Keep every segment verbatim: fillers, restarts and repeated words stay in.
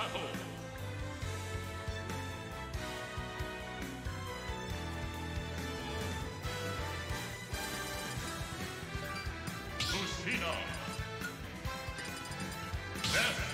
battle! Lucina! Death!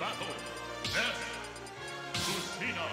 Battle! Death! Lucina!